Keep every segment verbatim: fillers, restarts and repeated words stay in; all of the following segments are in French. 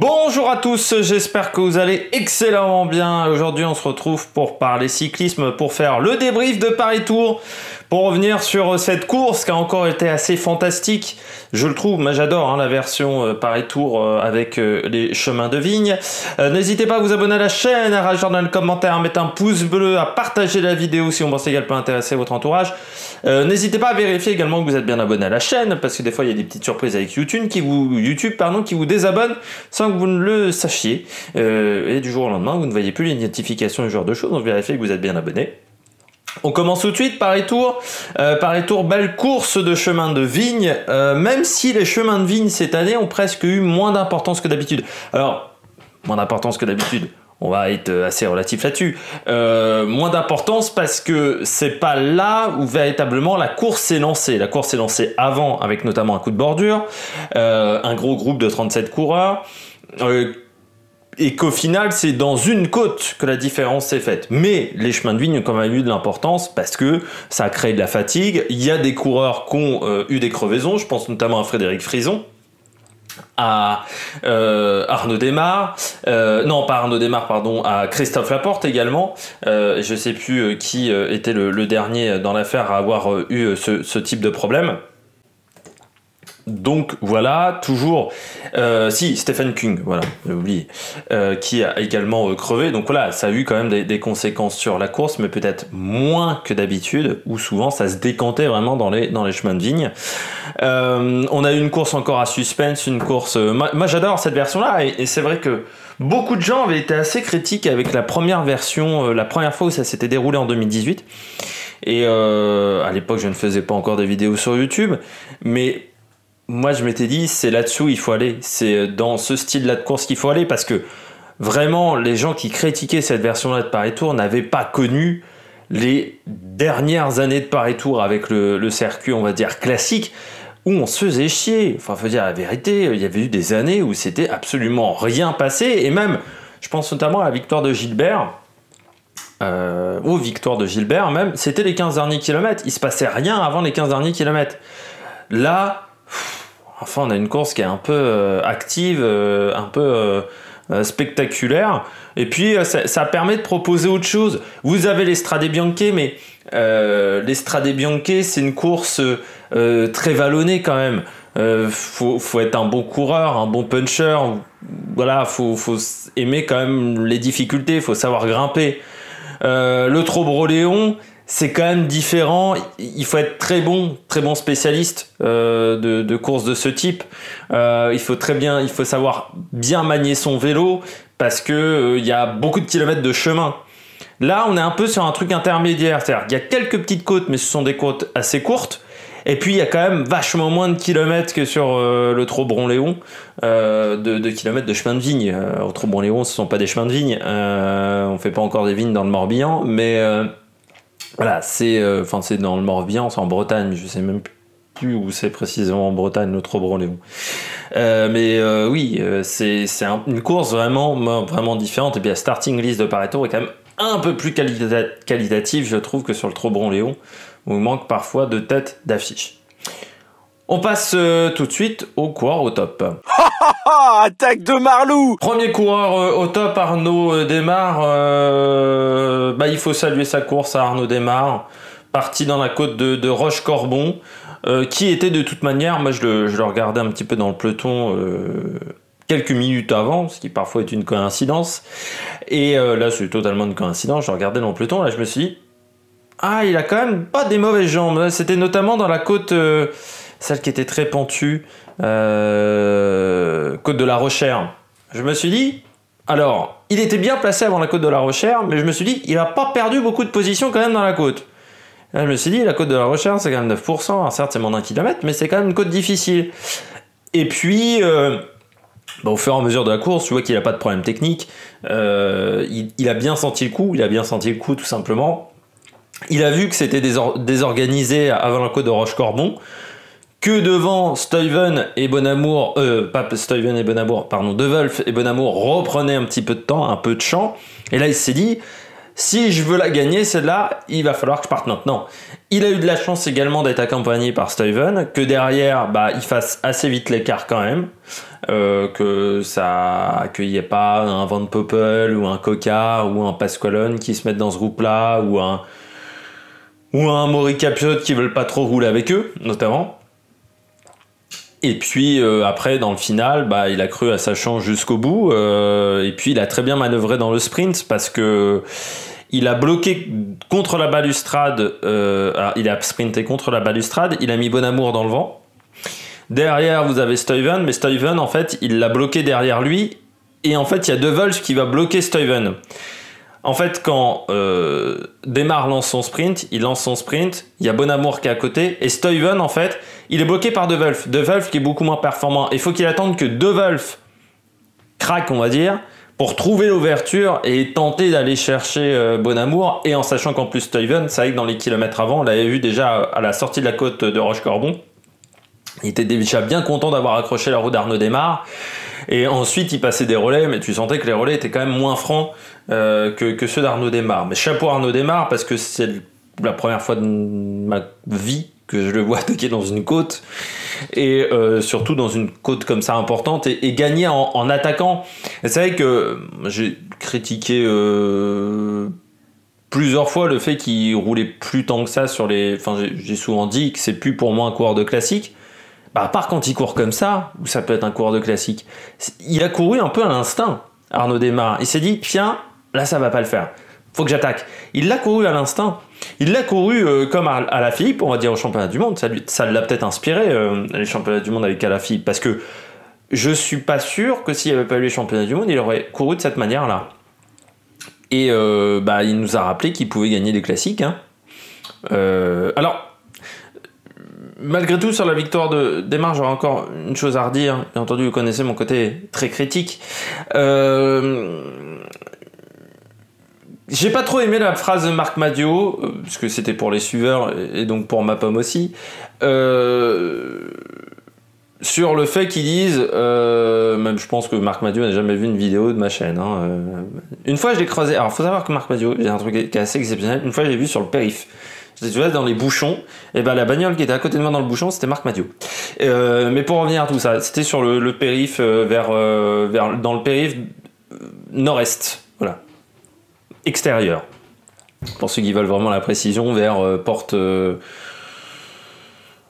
Bonjour à tous, j'espère que vous allez excellemment bien. Aujourd'hui on se retrouve pour parler cyclisme, pour faire le débrief de Paris-Tours, pour revenir sur cette course qui a encore été assez fantastique. Je le trouve, moi j'adore hein, la version Paris-Tours avec les chemins de vigne. Euh, N'hésitez pas à vous abonner à la chaîne, à réagir dans le commentaire, à mettre un pouce bleu, à partager la vidéo si on pense qu'elle peut intéresser votre entourage. Euh, N'hésitez pas à vérifier également que vous êtes bien abonné à la chaîne, parce que des fois il y a des petites surprises avec YouTube qui vous, YouTube, pardon, qui vous désabonne sans que vous ne le sachiez, euh, et du jour au lendemain vous ne voyez plus les notifications et ce genre de choses, donc vérifiez que vous êtes bien abonné. On commence tout de suite. Paris-Tours, euh, Paris-Tours, belle course de chemin de vigne, euh, même si les chemins de vigne cette année ont presque eu moins d'importance que d'habitude. Alors, moins d'importance que d'habitude, on va être assez relatif là-dessus, euh, moins d'importance parce que c'est pas là où véritablement la course s'est lancée. La course s'est lancée avant avec notamment un coup de bordure, euh, un gros groupe de trente-sept coureurs, Euh, et qu'au final c'est dans une côte que la différence s'est faite. Mais les chemins de vigne ont quand même eu de l'importance parce que ça a créé de la fatigue. Il y a des coureurs qui ont euh, eu des crevaisons, je pense notamment à Frédéric Frison, à euh, Arnaud Démare, euh, non pas Arnaud Démare pardon, à Christophe Laporte également, euh, je ne sais plus qui était le, le dernier dans l'affaire à avoir eu ce, ce type de problème. Donc voilà, toujours, euh, si, Stefan Küng, voilà, j'ai oublié, euh, qui a également euh, crevé. Donc voilà, ça a eu quand même des, des conséquences sur la course, mais peut-être moins que d'habitude, où souvent ça se décantait vraiment dans les, dans les chemins de vigne. Euh, on a eu une course encore à suspense, une course... Euh, moi, moi j'adore cette version-là, et, et c'est vrai que beaucoup de gens avaient été assez critiques avec la première version, euh, la première fois où ça s'était déroulé en deux mille dix-huit. Et euh, à l'époque, je ne faisais pas encore des vidéos sur YouTube, mais... Moi, je m'étais dit, c'est là-dessus où il faut aller. C'est dans ce style-là de course qu'il faut aller parce que vraiment, les gens qui critiquaient cette version-là de Paris-Tours n'avaient pas connu les dernières années de Paris-Tours avec le, le circuit, on va dire, classique où on se faisait chier. Enfin, faut dire la vérité, il y avait eu des années où c'était absolument rien passé. Et même, je pense notamment à la victoire de Gilbert, euh, aux victoires de Gilbert même, c'était les quinze derniers kilomètres. Il se passait rien avant les quinze derniers kilomètres. Là, enfin, on a une course qui est un peu euh, active, euh, un peu euh, euh, spectaculaire. Et puis, euh, ça, ça permet de proposer autre chose. Vous avez les Strade Bianche, mais euh, les Strade Bianche, c'est une course euh, très vallonnée quand même. Euh, faut, faut être un bon coureur, un bon puncher. Voilà, faut, faut aimer quand même les difficultés, faut savoir grimper. Euh, le Tro-Bro Léon, c'est quand même différent. Il faut être très bon, très bon spécialiste euh, de, de courses de ce type. Euh, il faut très bien, il faut savoir bien manier son vélo parce que euh, il y a beaucoup de kilomètres de chemin. Là, on est un peu sur un truc intermédiaire, c'est-à-dire qu'il y a quelques petites côtes, mais ce sont des côtes assez courtes. Et puis il y a quand même vachement moins de kilomètres que sur euh, le Tro-Bro Léon, euh, de, de kilomètres de chemin de vigne. Euh, au Tro-Bro Léon, ce sont pas des chemins de vigne. Euh, on fait pas encore des vignes dans le Morbihan, mais euh, voilà, c'est euh, dans le Morbihan, c'est en Bretagne, je sais même plus où c'est précisément en Bretagne, le Tro-Bro Léon. Euh, mais euh, oui, euh, c'est un, une course vraiment, vraiment différente. Et puis la starting list de Paris-Tours est quand même un peu plus qualita qualitative, je trouve, que sur le Tro-Bro Léon, où il manque parfois de têtes d'affiche. On passe euh, tout de suite au coureur au top. Attaque de Marlou. Premier coureur euh, au top, Arnaud Démare. Euh, bah, il faut saluer sa course à Arnaud Démare. Parti dans la côte de, de Roche-Corbon, euh, qui était de toute manière, moi je le, je le regardais un petit peu dans le peloton euh, quelques minutes avant, ce qui parfois est une coïncidence. Et euh, là c'est totalement une coïncidence, je regardais dans le peloton, là je me suis dit, ah il a quand même pas des mauvaises jambes. C'était notamment dans la côte... Euh, celle qui était très pentue, euh, Côte de la Rochère. Je me suis dit, alors, il était bien placé avant la Côte de la Rochère, mais je me suis dit, il n'a pas perdu beaucoup de position quand même dans la côte. Là, je me suis dit, la Côte de la Rochère, c'est quand même neuf pour cent, alors certes, c'est moins d'un kilomètre, mais c'est quand même une côte difficile. Et puis, euh, bah, au fur et à mesure de la course, tu vois qu'il n'a pas de problème technique, euh, il, il a bien senti le coup, il a bien senti le coup, tout simplement. Il a vu que c'était désor désorganisé avant la Côte de Roche-Corbon, que devant Stuyven et Bonnamour, euh, pas Stuyven et Bonnamour, pardon, De Wolf et Bonnamour reprenaient un petit peu de temps, un peu de champ. Et là, il s'est dit, si je veux la gagner, celle-là, il va falloir que je parte maintenant. Il a eu de la chance également d'être accompagné par Stuyven, que derrière, bah, il fasse assez vite l'écart quand même. euh, que ça qu'il n'y ait pas un Van Poppel ou un Coca ou un Pasqualone qui se mettent dans ce groupe-là, ou un ou un Amaury Capiot qui veulent pas trop rouler avec eux, notamment. Et puis euh, après, dans le final, bah, il a cru à sa chance jusqu'au bout. Euh, et puis il a très bien manœuvré dans le sprint, parce que il a bloqué contre la balustrade. Euh, alors, il a sprinté contre la balustrade. Il a mis Bonnamour dans le vent. Derrière, vous avez Stuyven, mais Stuyven, en fait, il l'a bloqué derrière lui. Et en fait, il y a De Wolf qui va bloquer Stuyven. En fait, quand euh, Démare lance son sprint, il lance son sprint, il y a Bonnamour qui est à côté, et Stuyven, en fait, il est bloqué par De Wolf. De Wolf qui est beaucoup moins performant. Il faut qu'il attende que De Wolf craque, on va dire, pour trouver l'ouverture et tenter d'aller chercher euh, Bonnamour. Et en sachant qu'en plus, Stuyven, c'est vrai que dans les kilomètres avant, on l'avait vu déjà à la sortie de la côte de Roche-Corbon. Il était déjà bien content d'avoir accroché la roue d'Arnaud Démare. Et ensuite, il passait des relais, mais tu sentais que les relais étaient quand même moins francs euh, que, que ceux d'Arnaud Démare. Mais chapeau Arnaud Démare, parce que c'est la première fois de ma vie que je le vois attaquer dans une côte, et euh, surtout dans une côte comme ça importante, et, et gagner en, en attaquant. Et c'est vrai que j'ai critiqué euh, plusieurs fois le fait qu'il roulait plus tant que ça sur les... Enfin, j'ai souvent dit que c'est plus pour moi un coureur de classique. Bah, à part quand il court comme ça, ou ça peut être un coureur de classique, il a couru un peu à l'instinct, Arnaud Démare. Il s'est dit, tiens, là ça va pas le faire, faut que j'attaque. Il l'a couru à l'instinct, il l'a couru euh, comme à Alaphilippe, on va dire, au championnat du monde. Ça, ça l'a peut-être inspiré, euh, les championnats du monde avec Alaphilippe, parce que je suis pas sûr que s'il n'y avait pas eu les championnats du monde, il aurait couru de cette manière-là. Et euh, bah, il nous a rappelé qu'il pouvait gagner des classiques, hein. Euh, alors, malgré tout, sur la victoire de Démare, j'aurais encore une chose à redire. Bien entendu, vous connaissez mon côté très critique. Euh... J'ai pas trop aimé la phrase de Marc Madiot, parce que c'était pour les suiveurs et donc pour ma pomme aussi, euh... sur le fait qu'ils disent... Euh... Même je pense que Marc Madiot n'a jamais vu une vidéo de ma chaîne. Hein. Euh... Une fois, je l'ai creusé. Alors, faut savoir que Marc Madiot, il y a un truc qui est assez exceptionnel. Une fois, je l'ai vu sur le périph'. Tu vois, dans les bouchons, et ben la bagnole qui était à côté de moi dans le bouchon, c'était Marc Madiot. Euh, mais pour revenir à tout ça, c'était sur le, le périph, euh, vers, euh, vers, dans le périph nord-est, voilà, extérieur. Pour ceux qui veulent vraiment la précision, vers euh, porte, euh,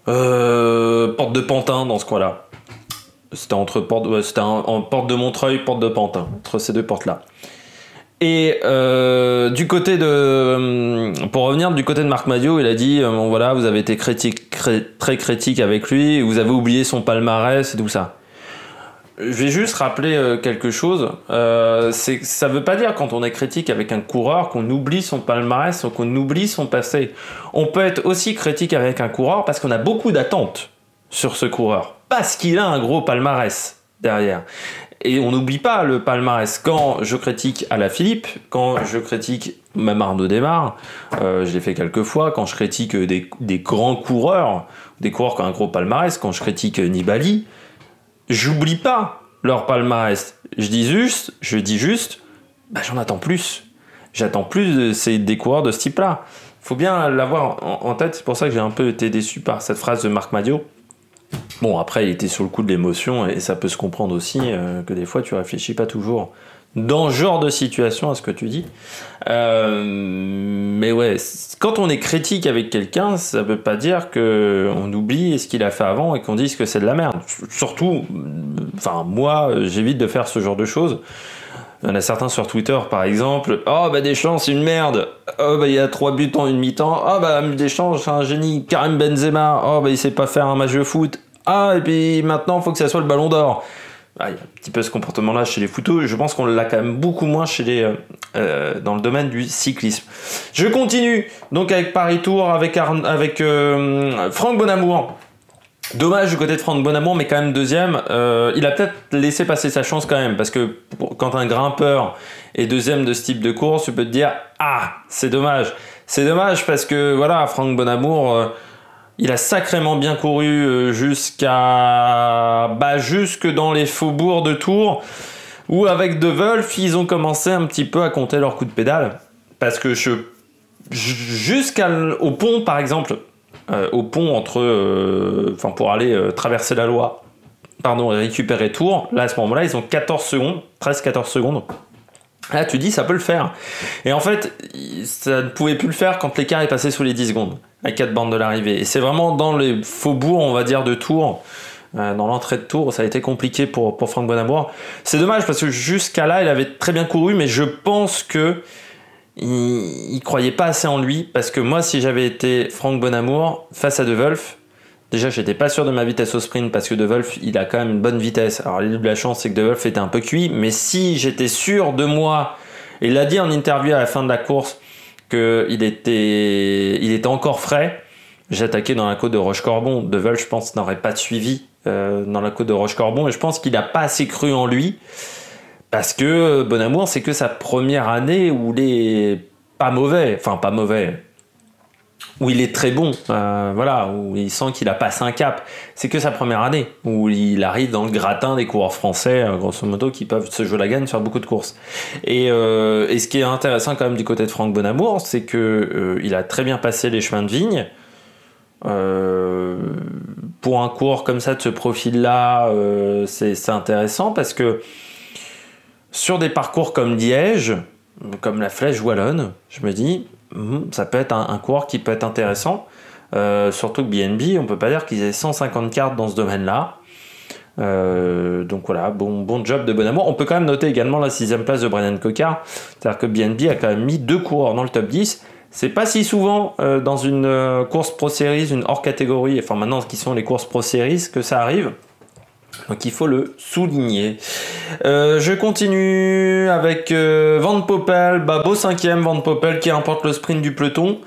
euh, porte de Pantin, dans ce coin-là. C'était entre porte, ouais, c'était en, en porte de Montreuil, porte de Pantin, entre ces deux portes-là. Et euh, du côté de, pour revenir du côté de Marc Madiot, il a dit euh, bon voilà, vous avez été critique, cré, très critique avec lui, vous avez oublié son palmarès et tout ça. Je vais juste rappeler euh, quelque chose. Euh, c'est, ça veut pas dire quand on est critique avec un coureur qu'on oublie son palmarès ou qu'on oublie son passé. On peut être aussi critique avec un coureur parce qu'on a beaucoup d'attentes sur ce coureur, parce qu'il a un gros palmarès derrière. Et on n'oublie pas le palmarès. Quand je critique Alaphilippe, quand je critique même Arnaud Démare, euh, je l'ai fait quelques fois, quand je critique des, des grands coureurs, des coureurs qui ont un gros palmarès, quand je critique Nibali, j'oublie pas leur palmarès. Je dis juste, je dis juste, bah j'en attends plus. J'attends plus de ces, des coureurs de ce type-là. Faut bien l'avoir en, en tête. C'est pour ça que j'ai un peu été déçu par cette phrase de Marc Madiot. Bon, après, il était sur le coup de l'émotion, et ça peut se comprendre aussi euh, que des fois, tu réfléchis pas toujours dans ce genre de situation à ce que tu dis. Euh, mais ouais, quand on est critique avec quelqu'un, ça veut pas dire qu'on oublie ce qu'il a fait avant et qu'on dise que c'est de la merde. Surtout, enfin, moi, j'évite de faire ce genre de choses. Il y en a certains sur Twitter, par exemple. Oh, bah, Deschamps, c'est une merde. Oh, bah, il y a trois buts en une mi-temps. Oh, bah, Deschamps, c'est un génie. Karim Benzema. Oh, bah, il sait pas faire un match de foot. Ah, et puis maintenant, il faut que ça soit le ballon d'or. Ah, il y a un petit peu ce comportement-là chez les footos. Je pense qu'on l'a quand même beaucoup moins chez les, euh, dans le domaine du cyclisme. Je continue. Donc, avec Paris-Tours, avec, Arn... avec euh, Franck Bonnamour. Dommage du côté de Franck Bonnamour, mais quand même deuxième. Euh, il a peut-être laissé passer sa chance quand même, parce que quand un grimpeur est deuxième de ce type de course, tu peux te dire « Ah, c'est dommage !» C'est dommage parce que voilà, Franck Bonnamour, euh, il a sacrément bien couru jusqu'à bah, jusque dans les faubourgs de Tours, où avec De Wolf, ils ont commencé un petit peu à compter leur coup de pédale. Parce que je... jusqu'au pont, par exemple... Euh, au pont entre, enfin euh, pour aller euh, traverser la Loire pardon, récupérer Tours, là à ce moment-là, ils ont quatorze secondes, treize à quatorze secondes. Là, tu dis, ça peut le faire. Et en fait, ça ne pouvait plus le faire quand l'écart est passé sous les dix secondes, à quatre bornes de l'arrivée. Et c'est vraiment dans les faubourgs, on va dire, de Tours, euh, dans l'entrée de Tours, ça a été compliqué pour, pour Franck Bonnamour. C'est dommage, parce que jusqu'à là, il avait très bien couru, mais je pense que il ne croyait pas assez en lui, parce que moi, si j'avais été Franck Bonnamour face à De Wolf, déjà, j'étais pas sûr de ma vitesse au sprint parce que De Wolf, il a quand même une bonne vitesse. Alors, la chance, c'est que De Wolf était un peu cuit. Mais si j'étais sûr de moi, et il a dit en interview à la fin de la course qu'il était, il était encore frais, j'attaquais dans la côte de Roche-Corbon. De Wolf, je pense, n'aurait pas suivi euh, dans la côte de Roche-Corbon. Et je pense qu'il n'a pas assez cru en lui parce que Bonnamour, c'est que sa première année où il est pas mauvais. Enfin, pas mauvais. Où il est très bon, euh, voilà, où il sent qu'il a passé un cap. C'est que sa première année, où il arrive dans le gratin des coureurs français, grosso modo, qui peuvent se jouer la gagne sur beaucoup de courses. Et, euh, et ce qui est intéressant quand même du côté de Franck Bonnamour, c'est que euh, il a très bien passé les chemins de vigne. Euh, pour un cours comme ça, de ce profil-là, euh, c'est, c'est intéressant parce que sur des parcours comme Liège, comme la Flèche Wallonne, je me dis... ça peut être un, un coureur qui peut être intéressant, euh, surtout que B N B, on peut pas dire qu'ils aient cent cinquante cartes dans ce domaine là, euh, donc voilà, bon, bon job de Bonnamour. On peut quand même noter également la sixième place de Brennan Cocard, c'est à dire que B N B a quand même mis deux coureurs dans le top dix. C'est pas si souvent euh, dans une euh, course pro series, une hors catégorie, enfin maintenant qui sont les courses pro series, que ça arrive. Donc il faut le souligner. Euh, je continue avec euh, Van Poppel. Bah, beau cinquième, Van Poppel qui remporte le sprint du peloton.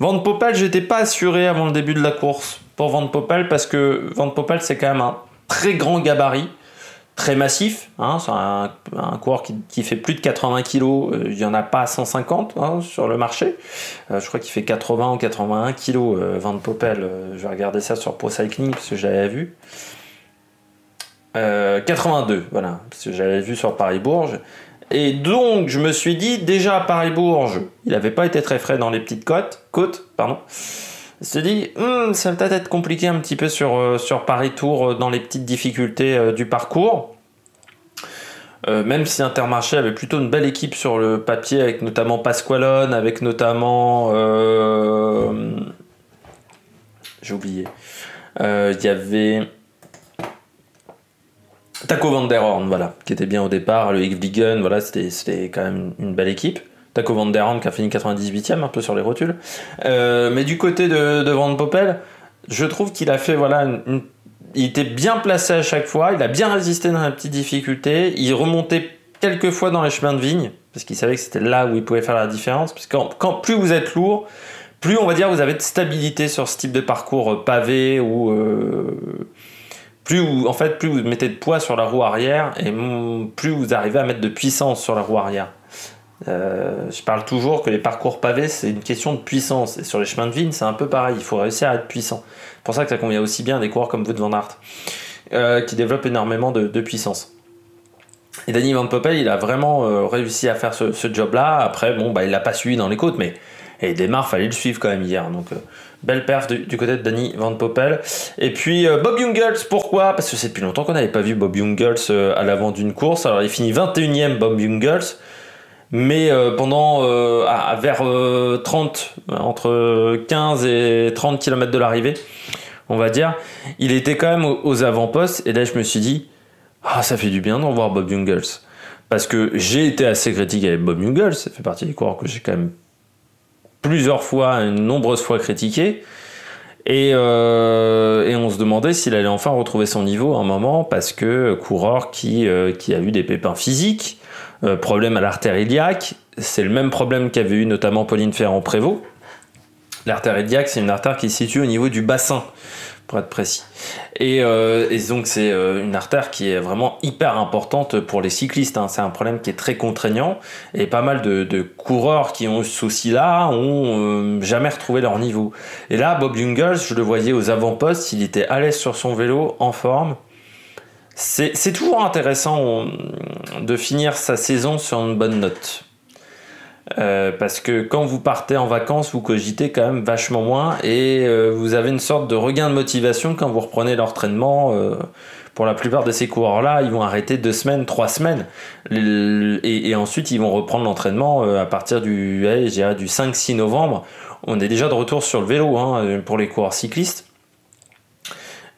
Van Poppel, j'étais pas assuré avant le début de la course pour Van Poppel parce que Van Poppel, c'est quand même un très grand gabarit, très massif. Hein, c'est un, un coureur qui, qui fait plus de quatre-vingts kilos. Euh, il n'y en a pas cent cinquante hein, sur le marché. Euh, je crois qu'il fait quatre-vingts ou quatre-vingt-un kilos, euh, Van Poppel. Euh, je vais regarder ça sur Pro Cycling parce que j'avais vu. Euh, quatre-vingt-deux, voilà, parce que j'avais vu sur Paris-Bourges. Et donc, je me suis dit, déjà à Paris-Bourges, il n'avait pas été très frais dans les petites côtes. côtes pardon. Je me suis dit, hum, ça va peut-être être compliqué un petit peu sur, euh, sur Paris-Tours, euh, dans les petites difficultés euh, du parcours. Euh, même si Intermarché avait plutôt une belle équipe sur le papier, avec notamment Pasqualone, avec notamment... Euh, j'ai oublié. Il euh, y avait... Taco Van der Horn, voilà, qui était bien au départ, le Higvligen, voilà, c'était, c'était quand même une belle équipe. Taco Van der Horn qui a fini quatre-vingt-dix-huitième, un peu sur les rotules. Euh, mais du côté de, de Van Poppel, je trouve qu'il a fait, voilà, une, une, il était bien placé à chaque fois, il a bien résisté dans la petite difficulté, il remontait quelques fois dans les chemins de vigne, parce qu'il savait que c'était là où il pouvait faire la différence, parce que quand, quand, plus vous êtes lourd, plus on va dire vous avez de stabilité sur ce type de parcours pavé ou... Euh, Plus vous, en fait, plus vous mettez de poids sur la roue arrière et plus vous arrivez à mettre de puissance sur la roue arrière. Euh, je parle toujours que les parcours pavés, c'est une question de puissance. Et sur les chemins de vigne, c'est un peu pareil. Il faut réussir à être puissant. C'est pour ça que ça convient aussi bien à des coureurs comme Wout van Aert, euh, qui développent énormément de, de puissance. Et Danny Van Poppel, il a vraiment euh, réussi à faire ce, ce job-là. Après, bon, bah, il l'a pas suivi dans les côtes, mais et Démare, fallait le suivre quand même hier. Donc... Euh, belle perf du, du côté de Danny Van Poppel. Et puis euh, Bob Jungels, pourquoi? Parce que c'est depuis longtemps qu'on n'avait pas vu Bob Jungels euh, à l'avant d'une course. Alors il finit vingt et unième, Bob Jungels, mais euh, pendant euh, à, vers euh, trente, entre quinze et trente kilomètres de l'arrivée, on va dire, il était quand même aux, aux avant-postes. Et là je me suis dit, ah, ça fait du bien de revoir Bob Jungels, parce que j'ai été assez critique avec Bob Jungels. Ça fait partie des coureurs que j'ai quand même plusieurs fois, une nombreuses fois critiqué, et, euh, et on se demandait s'il allait enfin retrouver son niveau à un moment, parce que coureur qui, euh, qui a eu des pépins physiques, euh, problème à l'artère iliaque, c'est le même problème qu'avait eu notamment Pauline Ferrand-Prévot. L'artère iliaque, c'est une artère qui se situe au niveau du bassin, pour être précis, et, euh, et donc c'est euh, une artère qui est vraiment hyper importante pour les cyclistes, hein. C'est un problème qui est très contraignant, et pas mal de, de coureurs qui ont eu ce souci là ont euh, jamais retrouvé leur niveau. Et là Bob Jungels, je le voyais aux avant-postes, il était à l'aise sur son vélo, en forme. C'est, c'est toujours intéressant on, de finir sa saison sur une bonne note. Euh, parce que quand vous partez en vacances, vous cogitez quand même vachement moins et euh, vous avez une sorte de regain de motivation quand vous reprenez l'entraînement. Euh, pour la plupart de ces coureurs-là, ils vont arrêter deux semaines, trois semaines et, et ensuite ils vont reprendre l'entraînement à partir du, allez, je dirais du cinq six novembre. On est déjà de retour sur le vélo hein, pour les coureurs cyclistes.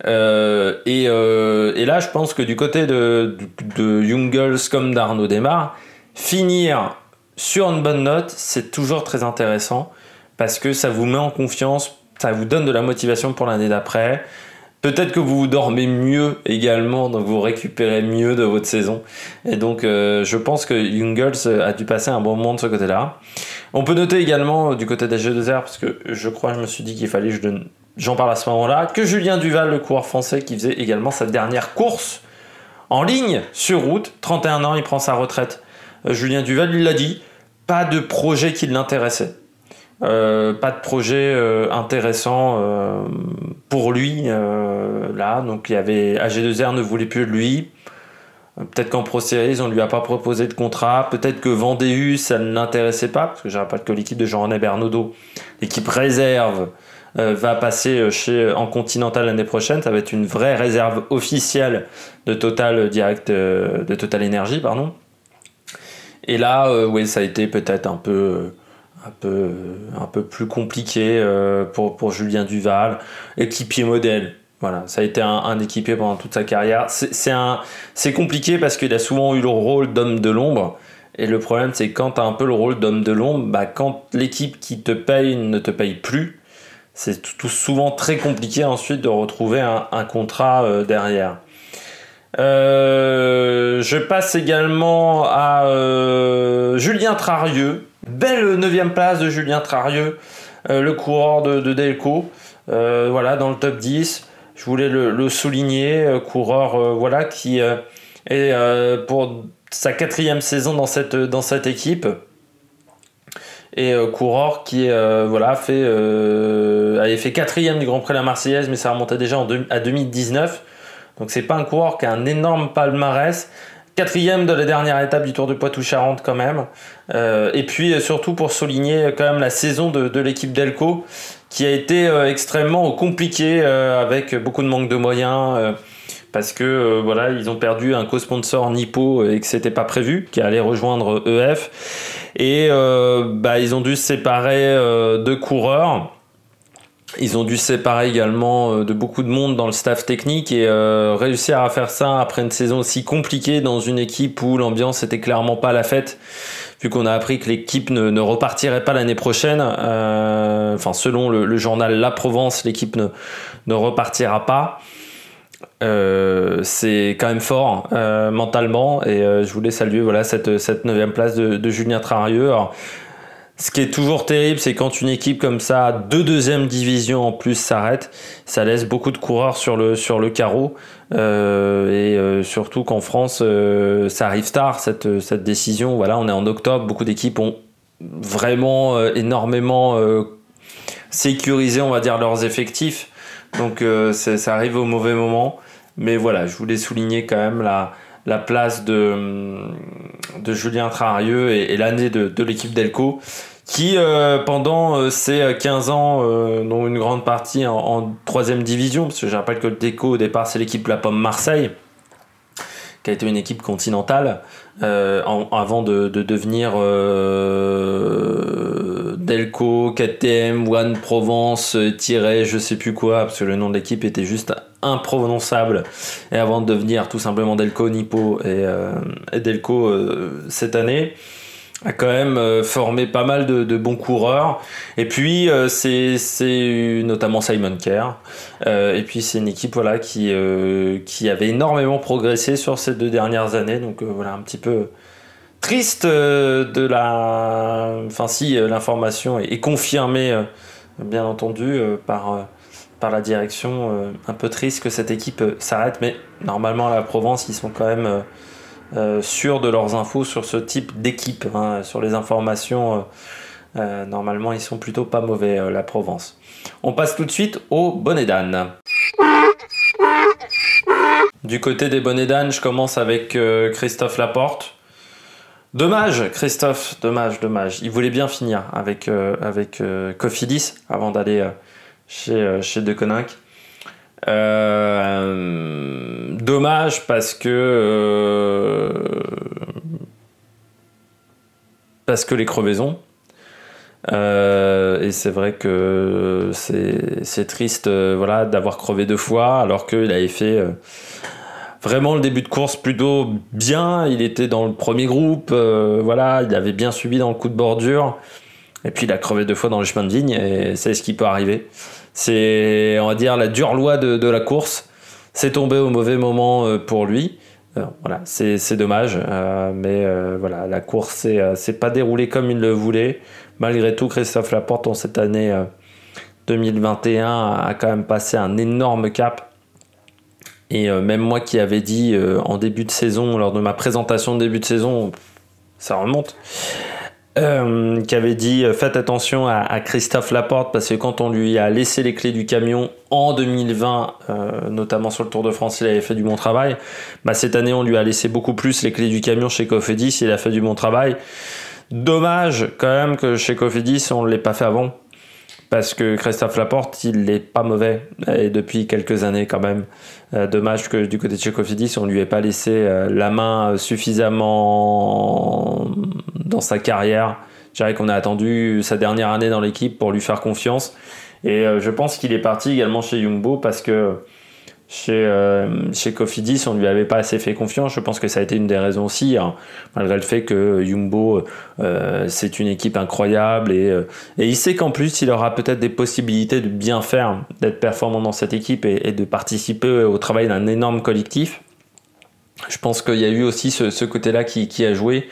Euh, et, euh, et là, je pense que du côté de, de, de Jungels comme d'Arnaud Démare, finir sur une bonne note, c'est toujours très intéressant parce que ça vous met en confiance, ça vous donne de la motivation pour l'année d'après. Peut-être que vous dormez mieux également, donc vous récupérez mieux de votre saison. Et donc, euh, je pense que Jungels a dû passer un bon moment de ce côté-là. On peut noter également du côté des G deux R, parce que je crois, je me suis dit qu'il fallait, je donne, j'en parle à ce moment-là, que Julien Duval, le coureur français, qui faisait également sa dernière course en ligne sur route, trente et un ans, il prend sa retraite. Euh, Julien Duval, il l'a dit. Pas de projet qui l'intéressait, euh, pas de projet euh, intéressant euh, pour lui euh, là. Donc il y avait A G deux R ne voulait plus de lui. Euh, peut-être qu'en Pro Series on lui a pas proposé de contrat. Peut-être que Vendée U ça ne l'intéressait pas parce que je rappelle que l'équipe de Jean-René Bernaudot, l'équipe réserve, euh, va passer chez en Continental l'année prochaine. Ça va être une vraie réserve officielle de Total Direct, euh, de Total Énergie pardon. Et là, euh, oui, ça a été peut-être un peu, un peu, un peu plus compliqué euh, pour, pour Julien Duval, équipier modèle. Voilà, ça a été un, un équipier pendant toute sa carrière. C'est, c'est, un, c'est compliqué parce qu'il a souvent eu le rôle d'homme de l'ombre. Et le problème, c'est quand tu as un peu le rôle d'homme de l'ombre, bah, quand l'équipe qui te paye ne te paye plus, c'est tout, tout souvent très compliqué ensuite de retrouver un, un contrat euh, derrière. Euh, je passe également à euh, Julien Trarieux. Belle neuvième place de Julien Trarieux, euh, le coureur de, de Delko. Euh, voilà, dans le top dix. Je voulais le, le souligner. Euh, coureur euh, voilà, qui euh, est euh, pour sa quatrième saison dans cette, dans cette équipe. Et euh, coureur qui euh, voilà, fait, euh, avait fait quatrième du Grand Prix de la Marseillaise, mais ça remontait déjà en de, à deux mille dix-neuf. Donc c'est pas un coureur qui a un énorme palmarès. Quatrième de la dernière étape du Tour de Poitou-Charentes quand même. Euh, et puis surtout pour souligner quand même la saison de, de l'équipe Delco qui a été euh, extrêmement compliquée euh, avec beaucoup de manque de moyens euh, parce que euh, voilà ils ont perdu un co-sponsor Nippo et que c'était pas prévu, qui allait rejoindre E F. Et euh, bah, ils ont dû se séparer euh, de coureurs. Ils ont dû se séparer également de beaucoup de monde dans le staff technique et euh, réussir à faire ça après une saison aussi compliquée dans une équipe où l'ambiance était clairement pas la fête, vu qu'on a appris que l'équipe ne, ne repartirait pas l'année prochaine. Euh, enfin, selon le, le journal La Provence, l'équipe ne, ne repartira pas. Euh, c'est quand même fort euh, mentalement et euh, je voulais saluer voilà cette cette neuvième place de, de Julien Trarieux. Alors, ce qui est toujours terrible, c'est quand une équipe comme ça, de deuxième division en plus, s'arrête, ça laisse beaucoup de coureurs sur le, sur le carreau. Euh, et euh, surtout qu'en France, euh, ça arrive tard, cette, cette décision. Voilà, on est en octobre, beaucoup d'équipes ont vraiment euh, énormément euh, sécurisé, on va dire, leurs effectifs. Donc euh, ça arrive au mauvais moment. Mais voilà, je voulais souligner quand même la... la place de, de Julien Trarieux et, et l'année de, de l'équipe Delco qui euh, pendant ces quinze ans euh, dont une grande partie en, en troisième division, parce que je rappelle que le Delco au départ c'est l'équipe La Pomme Marseille qui a été une équipe continentale euh, en, avant de, de devenir euh, Delco, K T M, One Provence, tiret je sais plus quoi, parce que le nom de l'équipe était juste imprononçable, et avant de devenir tout simplement Delco, Nippo et, euh, et Delco euh, cette année, a quand même euh, formé pas mal de, de bons coureurs. Et puis euh, c'est c'est notamment Simon Kerr. Euh, et puis c'est une équipe voilà qui euh, qui avait énormément progressé sur ces deux dernières années. Donc euh, voilà un petit peu triste euh, de la. Enfin si euh, l'information est, est confirmée euh, bien entendu euh, par euh, par la direction. Euh, un peu triste que cette équipe euh, s'arrête, mais normalement à la Provence ils sont quand même euh, Euh, sûrs de leurs infos sur ce type d'équipe hein. Sur les informations euh, euh, normalement ils sont plutôt pas mauvais euh, la Provence. On passe tout de suite au bonnet d'âne. Du côté des bonnets d'âne je commence avec euh, Christophe Laporte Dommage, Christophe, dommage, dommage. Il voulait bien finir avec, euh, avec euh, Cofidis avant d'aller euh, chez, euh, chez De Coninck. Euh, dommage parce que euh, parce que les crevaisons euh, et c'est vrai que c'est, c'est triste euh, voilà, d'avoir crevé deux fois alors qu'il avait fait euh, vraiment le début de course plutôt bien. Il était dans le premier groupe, euh, voilà, il avait bien subi dans le coup de bordure et puis il a crevé deux fois dans le chemin de vigne et c'est ce qui peut arriver. C'est, on va dire, la dure loi de, de la course. C'est tombé au mauvais moment pour lui. Alors, voilà, c'est, c'est dommage. Euh, mais euh, voilà, la course s'est, s'est pas déroulée comme il le voulait. Malgré tout, Christophe Laporte, en cette année euh, deux mille vingt et un, a quand même passé un énorme cap. Et euh, même moi qui avais dit euh, en début de saison, lors de ma présentation de début de saison, ça remonte. Euh, qui avait dit euh, faites attention à, à Christophe Laporte parce que quand on lui a laissé les clés du camion en deux mille vingt, euh, notamment sur le Tour de France, il avait fait du bon travail. Bah, cette année, on lui a laissé beaucoup plus les clés du camion chez Cofidis, il a fait du bon travail. Dommage quand même que chez Cofidis, on ne l'ait pas fait avant parce que Christophe Laporte, il n'est pas mauvais et depuis quelques années quand même. Euh, dommage que du côté de chez Cofidis, on ne lui ait pas laissé euh, la main euh, suffisamment... dans sa carrière. Je dirais qu'on a attendu sa dernière année dans l'équipe pour lui faire confiance et je pense qu'il est parti également chez Jumbo parce que chez, euh, chez Cofidis on ne lui avait pas assez fait confiance. Je pense que ça a été une des raisons aussi, hein, malgré le fait que Jumbo euh, c'est une équipe incroyable et, euh, et il sait qu'en plus il aura peut-être des possibilités de bien faire, d'être performant dans cette équipe et, et de participer au travail d'un énorme collectif. Je pense qu'il y a eu aussi ce, ce côté-là qui, qui a joué.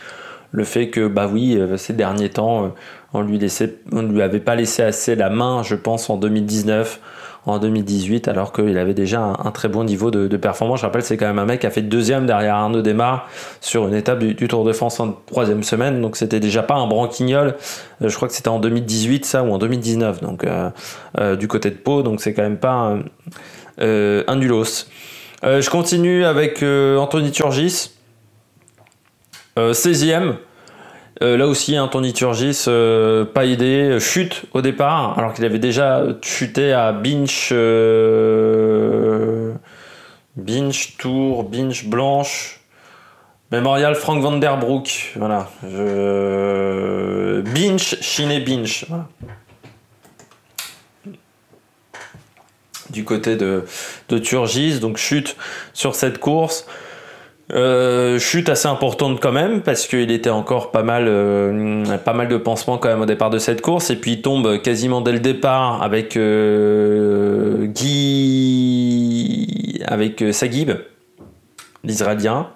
Le fait que, bah oui, ces derniers temps, on lui laissait, on ne lui avait pas laissé assez la main, je pense, en deux mille dix-neuf, en deux mille dix-huit, alors qu'il avait déjà un, un très bon niveau de, de performance. Je rappelle, c'est quand même un mec qui a fait deuxième derrière Arnaud Démare sur une étape du, du Tour de France en troisième semaine. Donc, c'était déjà pas un branquignol. Je crois que c'était en deux mille dix-huit, ça, ou en deux mille dix-neuf. Donc, euh, euh, du côté de Pau. Donc, c'est quand même pas un, euh, un nulos. Euh, je continue avec euh, Anthony Turgis. seizième, euh, là aussi Anthony Turgis, euh, pas aidé, chute au départ, alors qu'il avait déjà chuté à Binche, euh, Binche Tour, Binche Blanche, Memorial Frank Van Der Broek, voilà, je... Binche, Chiné Binche, voilà. Du côté de, de Turgis, donc chute sur cette course. Euh, chute assez importante quand même parce qu'il était encore pas mal euh, pas mal de pansements quand même au départ de cette course et puis il tombe quasiment dès le départ avec euh, Guy avec euh, Saghib, l'Israélien,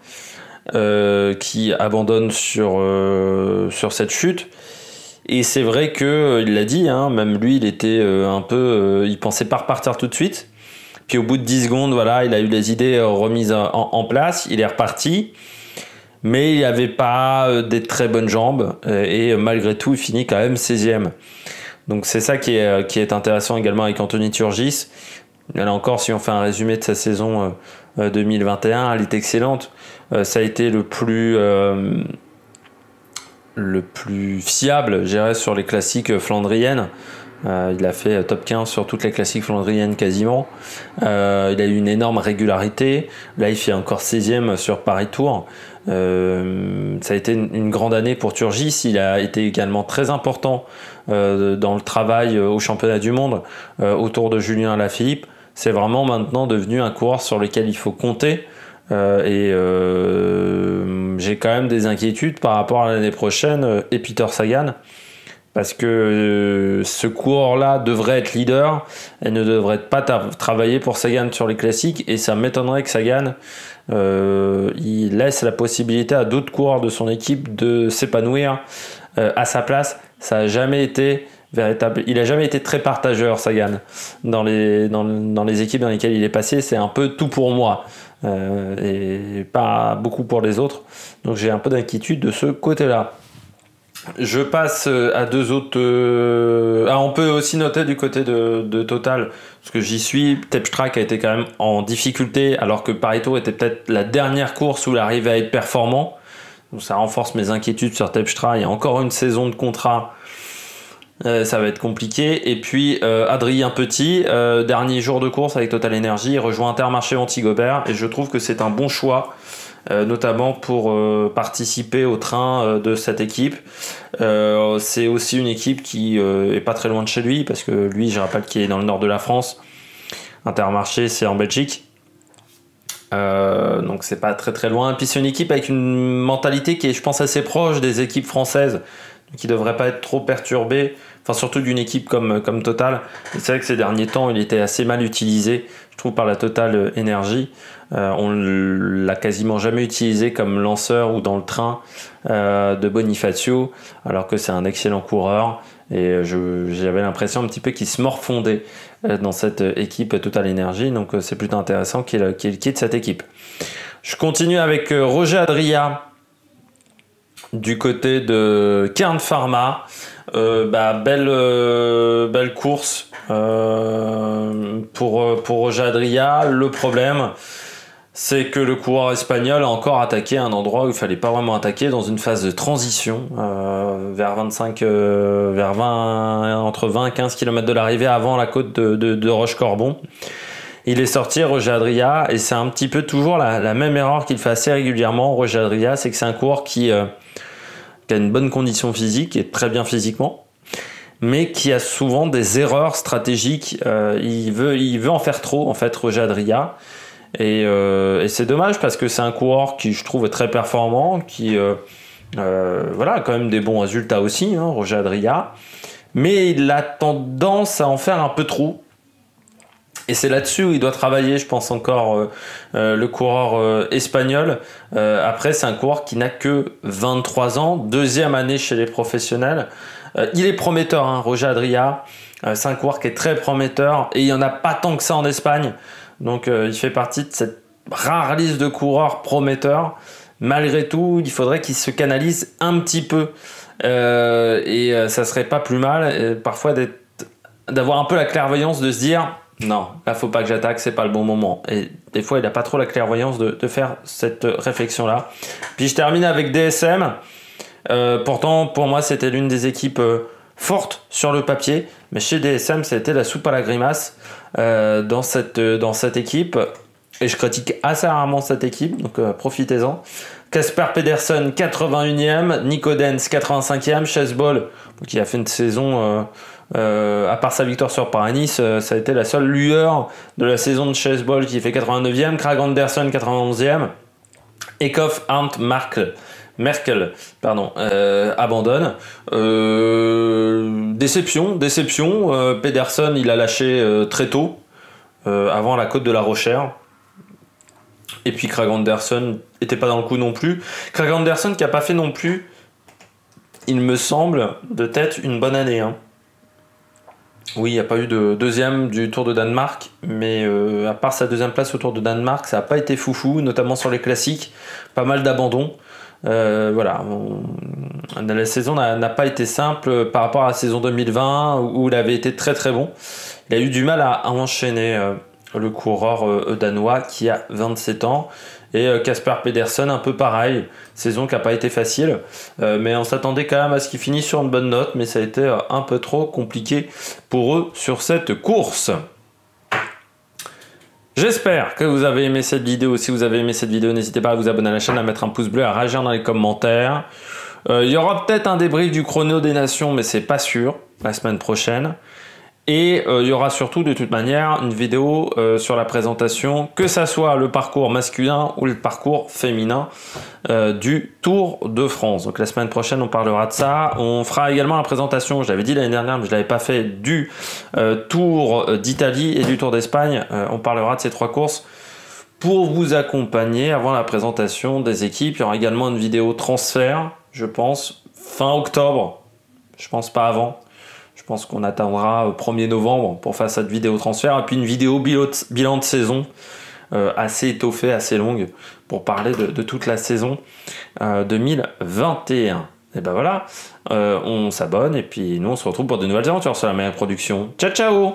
euh, qui abandonne sur euh, sur cette chute. Et c'est vrai que il l'a dit, hein, même lui il était euh, un peu euh, il pensait pas repartir tout de suite. Puis au bout de dix secondes, voilà, il a eu les idées remises en, en place, il est reparti, mais il n'avait pas des très bonnes jambes, et, et malgré tout, il finit quand même seizième. Donc c'est ça qui est, qui est intéressant également avec Anthony Turgis. Là encore, si on fait un résumé de sa saison deux mille vingt et un, elle est excellente. Ça a été le plus, euh, le plus fiable, je dirais, sur les classiques flandriennes. Euh, il a fait top quinze sur toutes les classiques flandriennes quasiment. Euh, il a eu une énorme régularité. Là, il fait encore seizième sur Paris-Tours. Euh, ça a été une grande année pour Turgis. Il a été également très important euh, dans le travail euh, au championnat du monde euh, autour de Julien Alaphilippe. C'est vraiment maintenant devenu un coureur sur lequel il faut compter. Euh, et euh, j'ai quand même des inquiétudes par rapport à l'année prochaine euh, et Peter Sagan. Parce que euh, ce coureur-là devrait être leader et ne devrait pas ta- travailler pour Sagan sur les classiques. Et ça m'étonnerait que Sagan euh, il laisse la possibilité à d'autres coureurs de son équipe de s'épanouir euh, à sa place. Ça a jamais été véritable. Il n'a jamais été très partageur, Sagan, dans les, dans, dans les équipes dans lesquelles il est passé. C'est un peu tout pour moi euh, et pas beaucoup pour les autres. Donc j'ai un peu d'inquiétude de ce côté-là. Je passe à deux autres... Ah, on peut aussi noter du côté de, de Total, parce que j'y suis, Terpstra a été quand même en difficulté, alors que Paris-Tours était peut-être la dernière course où il arrivait à être performant. Donc ça renforce mes inquiétudes sur Terpstra. Il y a encore une saison de contrat. Euh, ça va être compliqué. Et puis euh, Adrien Petit, euh, dernier jour de course avec Total Énergie, il rejoint Intermarché Antigobert et je trouve que c'est un bon choix, euh, notamment pour euh, participer au train euh, de cette équipe. Euh, c'est aussi une équipe qui euh, est pas très loin de chez lui, parce que lui, je rappelle qu'il est dans le nord de la France. Intermarché, c'est en Belgique. Euh, donc c'est pas très très loin. Et puis c'est une équipe avec une mentalité qui est, je pense, assez proche des équipes françaises, qui devrait pas être trop perturbée, enfin surtout d'une équipe comme, comme Total. C'est vrai que ces derniers temps il était assez mal utilisé, je trouve, par la Total Énergie. Euh, on l'a quasiment jamais utilisé comme lanceur ou dans le train euh, de Bonifacio, alors que c'est un excellent coureur, et j'avais l'impression un petit peu qu'il se morfondait dans cette équipe Total Énergie. Donc c'est plutôt intéressant qu'il qu'il quitte cette équipe. Je continue avec Roger Adria du côté de Cairn Pharma. Euh, bah, belle, euh, belle course euh, pour, pour Roger Adria. Le problème, c'est que le coureur espagnol a encore attaqué à un endroit où il ne fallait pas vraiment attaquer, dans une phase de transition, euh, vers vingt-cinq, euh, vers vingt, entre vingt et quinze kilomètres de l'arrivée, avant la côte de, de, de Roche-Corbon. Il est sorti, Roger Adria, et c'est un petit peu toujours la, la même erreur qu'il fait assez régulièrement, Roger Adria. C'est que c'est un coureur qui, euh, qui a une bonne condition physique, et très bien physiquement, mais qui a souvent des erreurs stratégiques. Euh, il, veut, il veut en faire trop, en fait, Roger Adria. Et, euh, et c'est dommage, parce que c'est un coureur qui, je trouve, est très performant, qui euh, euh, voilà, a quand même des bons résultats aussi, hein, Roger Adria. Mais il a tendance à en faire un peu trop. Et c'est là-dessus où il doit travailler, je pense, encore euh, euh, le coureur euh, espagnol. Euh, après, c'est un coureur qui n'a que vingt-trois ans, deuxième année chez les professionnels. Euh, il est prometteur, hein, Roger Adria. Euh, c'est un coureur qui est très prometteur, et il n'y en a pas tant que ça en Espagne. Donc euh, il fait partie de cette rare liste de coureurs prometteurs. Malgré tout, il faudrait qu'il se canalise un petit peu. Euh, et euh, ça serait pas plus mal, euh, parfois, d'avoir un peu la clairvoyance de se dire... Non, là, faut pas que j'attaque, c'est pas le bon moment. Et des fois, il n'a pas trop la clairvoyance de, de faire cette réflexion-là. Puis je termine avec D S M. Euh, pourtant, pour moi, c'était l'une des équipes euh, fortes sur le papier. Mais chez D S M, c'était la soupe à la grimace euh, dans, cette, euh, dans cette équipe. Et je critique assez rarement cette équipe, donc euh, profitez-en. Casper Pedersen, quatre-vingt-unième. Nico Dens, quatre-vingt-cinquième. Cees Bol, qui a fait une saison... Euh, Euh, à part sa victoire sur Paris-Nice, euh, ça a été la seule lueur de la saison de Cees Bol, qui fait quatre-vingt-neuvième, Kragh Andersen quatre-vingt-onzième, Eckhoff, Arndt, Merkel, Merkel pardon, euh, abandonne. Euh, déception, déception. Euh, Pedersen, il a lâché euh, très tôt, euh, avant la côte de la Rochère. Et puis Kragh Andersen n'était pas dans le coup non plus. Kragh Andersen qui n'a pas fait non plus, il me semble, de tête une bonne année, hein. Oui, il n'y a pas eu de deuxième du Tour de Danemark, mais euh, à part sa deuxième place au Tour de Danemark, ça n'a pas été foufou, notamment sur les classiques, pas mal d'abandons. Euh, voilà, on, la saison n'a pas été simple par rapport à la saison deux mille vingt, où il avait été très très bon. Il a eu du mal à, à enchaîner, euh, le coureur euh, danois, qui a vingt-sept ans. Et Casper Pedersen, un peu pareil, saison qui n'a pas été facile, euh, mais on s'attendait quand même à ce qu'ils finissent sur une bonne note, mais ça a été un peu trop compliqué pour eux sur cette course. J'espère que vous avez aimé cette vidéo. Si vous avez aimé cette vidéo, n'hésitez pas à vous abonner à la chaîne, à mettre un pouce bleu, à réagir dans les commentaires. Euh, il y aura peut-être un débrief du chrono des nations, mais c'est pas sûr, la semaine prochaine. Et euh, il y aura surtout, de toute manière, une vidéo euh, sur la présentation, que ça soit le parcours masculin ou le parcours féminin euh, du Tour de France. Donc la semaine prochaine, on parlera de ça. On fera également la présentation, je l'avais dit l'année dernière, mais je ne l'avais pas fait, du euh, Tour d'Italie et du Tour d'Espagne. Euh, on parlera de ces trois courses pour vous accompagner avant la présentation des équipes. Il y aura également une vidéo transfert, je pense, fin octobre. Je pense pas avant. Je pense qu'on attendra premier novembre pour faire cette vidéo transfert, et puis une vidéo bilan de saison euh, assez étoffée, assez longue, pour parler de, de toute la saison euh, deux mille vingt et un. Et ben voilà, euh, on s'abonne, et puis nous on se retrouve pour de nouvelles aventures sur la même production. Ciao ciao.